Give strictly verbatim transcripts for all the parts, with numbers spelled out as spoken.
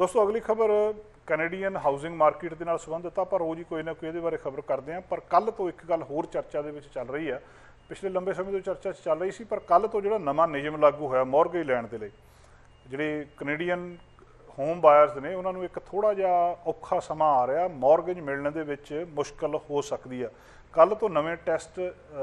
दोस्तों अगली खबर कैनेडियन हाउसिंग मार्केट के संबंधित है, पर वो जी कोई ना कोई ये बारे खबर करते हैं। पर कल तो एक गल होर चर्चा के चल रही है, पिछले लंबे समय तो चर्चा चल रही सी, पर कल तो जो नवा नियम लागू होया मॉरगेज लैण दे लई जिहड़े कैनेडियन होम बायर्स ने उन्होंने एक थोड़ा जिहा औखा समा आ रहा, मॉरगेज मिलने दे विच मुश्किल हो सकती है। कल तो नवे टैसट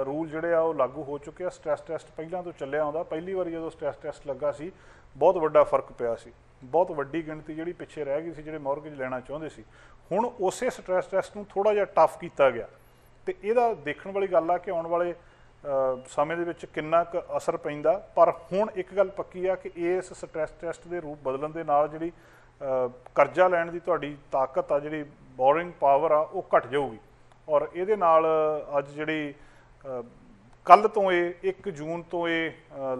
रूल जिहड़े आ लागू हो चुके हैं। स्ट्रैस टैसट पहलां तो चलिया आउंदा, पहली वारी जो स्ट्रैस टैसट लगा सी बहुत वड्डा फर्क पिया सी, बहुत वड्डी गिणती जिहड़ी पिछे रह गई सी जिहड़े मॉरगेज लेना चाहुंदे सी। हुण उसे स्ट्रैस टैसट नूं थोड़ा जिहा टफ कीता गया ते इहदा देखण वाली गल आ कि आउण वाले समय दे विच किन्ना क असर पैंदा। पर हुण एक गल पक्की आ कि इस स्ट्रैस टैस्ट दे रूप बदलण दे नाल जिहड़ी करजा लैण दी तुहाडी ताकत आ, जिहड़ी बोरिंग पावर आ, वो घट जाऊगी। और इहदे नाल अज जिहड़ी कल तो ये एक जून तो ये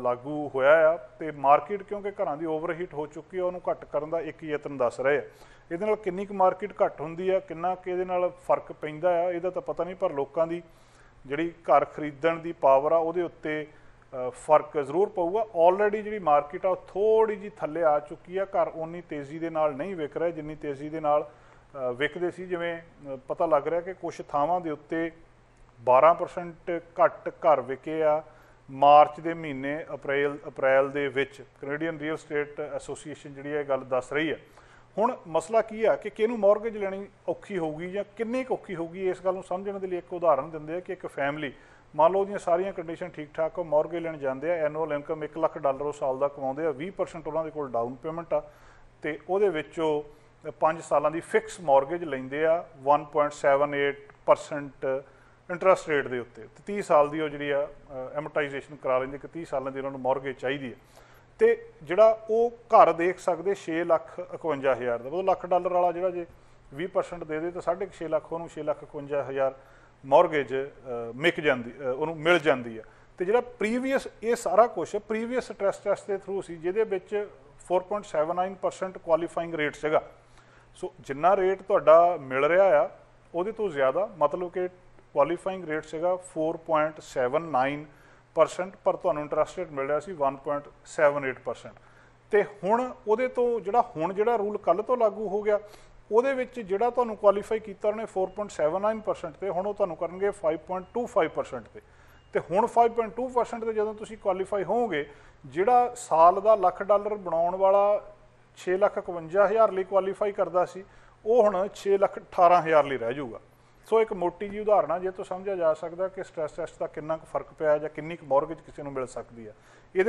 लागू होया आ ते मार्केट क्योंकि घरां दी ओवरहीट हो चुकी है उहनूं घट करन दा एक यतन दस रहे आ। इहदे नाल किन्नी क मार्केट घट हुंदी आ, किन्ना क इहदे नाल फर्क पैंदा आ, इहदा तां पता नहीं, पर लोकां दी जिहड़ी घर खरीदण दी पावर आ उहदे उत्ते फर्क जरूर पऊगा। ऑलरेडी जिहड़ी मार्केट आ थोड़ी जी थल्ले आ चुकी है, घर उन्नी तेज़ी दे नाल नहीं विक रहा जिन्नी तेज़ी दे नाल विकदे सी। जिवें पता लग रहा कि कुछ थावां दे उत्ते बारह परसेंट घट घर विके आ मार्च दे महीने अप्रैल अप्रैल दे विच। कैनेडियन रीयल स्टेट एसोसीएशन जिहड़ी है गल दस रही है। हुण मसला की है कि किहनूं मॉरगेज लैणी औखी होगी जां किन्नी क औखी होगी, इस गल नूं समझण दे लई एक उदाहरण दिंदे आ कि एक फैमिली मान लो उहदियां सारियां कंडीशन ठीक ठाक मॉरगेज लैण जांदे आ, एनुअल इनकम एक लख डालर उस साल दा कमाउंदे आ, बीस परसेंट उहनां दे कोल डाउन पेमेंट आ ते उहदे विचों पाँच सालां दी फिक्स मॉरगेज लैंदे आ one point seven eight percent interest rate दे उत्ते ते तीस साल दी जिहड़ी आ एमटाइजेशन करा लैंदे कि तीस सालां दी उहनां नूं मॉरगेज चाहीदी है। तो जोड़ा वो घर देख सकते छे लख इकवंजा हज़ार का, मतलब लख डालर वाला जो जे भी परसेंट दे दे तो साढ़े छे लख उन्होंने छे लख इकवंजा हज़ार मॉरगेज मिक जाती उन्होंने मिल जाती है। तो जो प्रीवियस ये सारा कुछ प्रीवियस स्ट्रैस टैस्ट के थ्रू सी जिद four point seven nine percent qualifying rate सेगा। सो जिन्ना रेट तुहाडा मिल रहा आ उहदे तो ज़्यादा, मतलब कि क्वालीफाइंग रेट सेगा four point seven nine percent पर तुहानूं इंट्रस्ट रेट मिल रहा सी one point seven eight percent. तो हुण उहदे तो जिहड़ा हुण जिहड़ा रूल कल तो लागू हो गया उहदे विच जिहड़ा तुहानूं क्वालीफाई कीता उन्हें four point seven nine percent ते हुण ओह तुहानूं करनगे five point two five percent ते ते हुण फाइव पॉइंट टू परसेंट ते जदों तुसीं क्वालीफाई होवोगे जिहड़ा साल दा लख डालर बनाउण वाला छे लख इकवंजा हज़ार लई क्वालीफाई करदा सी ओह हुण छे लख अठारह हज़ार लई रह जाऊगा। सो एक मोटी जी उदाहरण जो तो समझा जा सकता कि स्ट्रैस टैस्ट का किन्ना फर्क पाया या किन्नी क मॉरगेज किसी को मिल सकती है। ये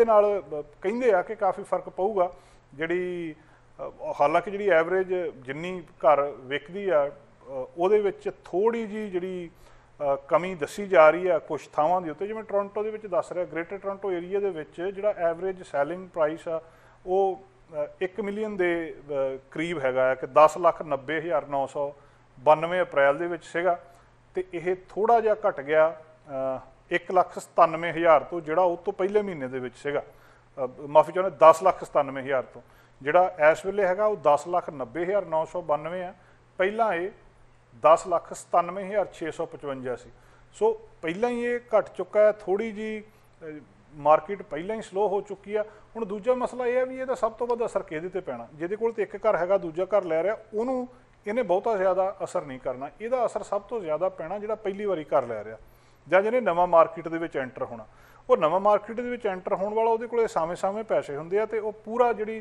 कहिंदे आ कि काफ़ी फर्क पऊगा जिहड़ी हालांकि जिहड़ी एवरेज जिन्नी घर विकदी आ उहदे विच थोड़ी जी जिहड़ी कमी दसी जा रही है कुछ थावां दे उत्ते, जिवें टोरंटो दे विच दस रहा ग्रेटर टोरंटो एरिया दे विच जिहड़ा एवरेज सैलिंग प्राइस आ वो एक मिलियन दे करीब हैगा कि दस लख नब्बे हज़ार नौ सौ बानवे अप्रैल दे विच सीगा ते इह थोड़ा जिहा घट गया एक लख सतानवे हज़ार तो जिहड़ा उस तो पहले महीने दे विच सीगा, माफ़ी चाहुंदा दस लख सतानवे हज़ार तो जिहड़ा इस वेले हैगा वो दस लख नब्बे हज़ार नौ सौ बानवे आ, पहलां ये दस लख सतानवे हज़ार छे सौ पचवंजा सी। सो पहलां ही ये घट चुका है, थोड़ी जी मार्केट पहलां ही स्लो हो चुकी है। हुण दूजा मसला यह है भी इहदा सब तो वध असर किहदे ते पैना, जिहदे कोल ते एक घर हैगा दूजा घर लै रिहा उहनूं इन्हें बहुता ज़्यादा असर नहीं करना, यदा असर सब तो ज़्यादा पैना जिहड़ा पहली बारी घर लै रहा जां जिहने नवा मार्केट दे विच एंटर होना। वो नवा मार्केट दे विच एंटर होने वाला उहदे कोले सामे-सामे पैसे हुंदे आ ते वो पूरा जिहड़ी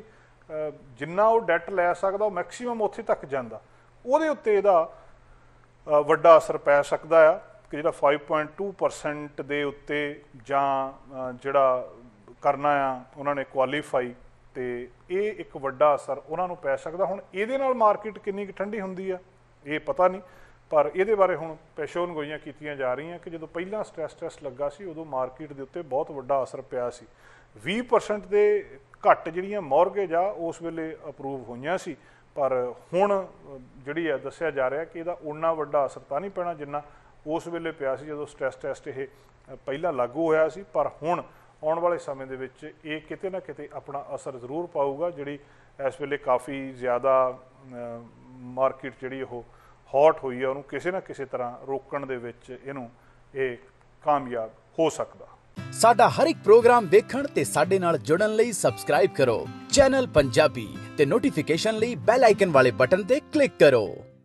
जिन्ना वो डैट लै सकदा वो मैक्सीमम उत्थे तक जांदा, उहदे उत्ते इहदा वड्डा असर पै सकदा आ कि जिहड़ा फाइव पॉइंट टू परसेंट दे उत्ते जां जिहड़ा करना आ उहनां ने क्वालीफाई तो ये एक वड्डा असर उन्होंने पै सकता। हुण इहदे नाल मार्केट कितनी ठंडी हुंदी आ ये पता नहीं, पर ये बारे हुण पेशोनगोइयां कीतियां जा रही हैं कि जो पहला स्ट्रैस टैस्ट लगा सी उदों मार्केट के उत्ते बहुत वड्डा असर पिया सी। बीस परसेंट के घट जिहड़ियां मॉरगेज आ उस वेले अप्रूव होईयां सी, पर हुण जिहड़ी आ दस्सिया जा रहा कि इहदा उन्ना वड्डा असर तां नहीं पैना जिन्ना उस वेले पिया सी जदों स्ट्रैस टैस्ट ये पहला लागू होया सी। पर हुण आने वाले समय दे विच ये किते ना किते अपना असर जरूर पाऊगा। जिहड़ी इस वेले काफ़ी ज़्यादा मार्केट जिहड़ी वो हॉट हुई है उहनूं किसी ना किसी तरह रोकण दे विच इहनूं ये कामयाब हो सकदा। साडा हर एक प्रोग्राम देखण ते साडे नाल जुड़न लई सबसक्राइब करो चैनल पंजाबी ते नोटिफिकेशन ली बेल आइकन वाले बटन ते क्लिक करो।